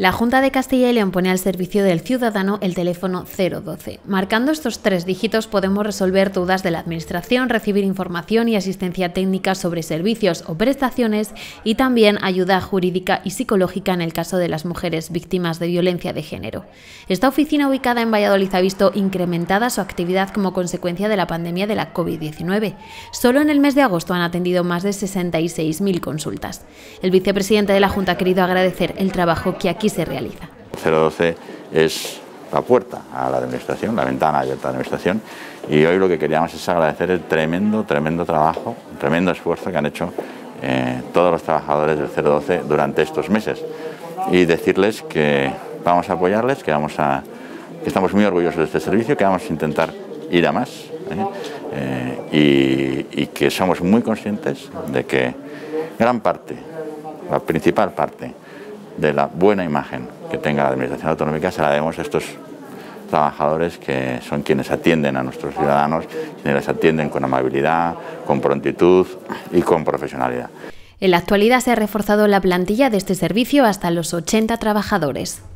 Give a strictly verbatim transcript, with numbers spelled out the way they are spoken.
La Junta de Castilla y León pone al servicio del ciudadano el teléfono cero doce. Marcando estos tres dígitos podemos resolver dudas de la Administración, recibir información y asistencia técnica sobre servicios o prestaciones y también ayuda jurídica y psicológica en el caso de las mujeres víctimas de violencia de género. Esta oficina ubicada en Valladolid ha visto incrementada su actividad como consecuencia de la pandemia de la COVID diecinueve. Solo en el mes de agosto han atendido más de sesenta y seis mil consultas. El vicepresidente de la Junta ha querido agradecer el trabajo que aquí se realiza. cero doce es la puerta a la administración, la ventana abierta a la administración, y hoy lo que queríamos es agradecer el tremendo, tremendo trabajo, el tremendo esfuerzo que han hecho eh, todos los trabajadores del cero doce durante estos meses y decirles que vamos a apoyarles, que, vamos a, que estamos muy orgullosos de este servicio, que vamos a intentar ir a más eh, eh, y, y que somos muy conscientes de que gran parte, la principal parte, de la buena imagen que tenga la Administración Autonómica se la debemos a estos trabajadores que son quienes atienden a nuestros ciudadanos, quienes les atienden con amabilidad, con prontitud y con profesionalidad. En la actualidad se ha reforzado la plantilla de este servicio hasta los ochenta trabajadores.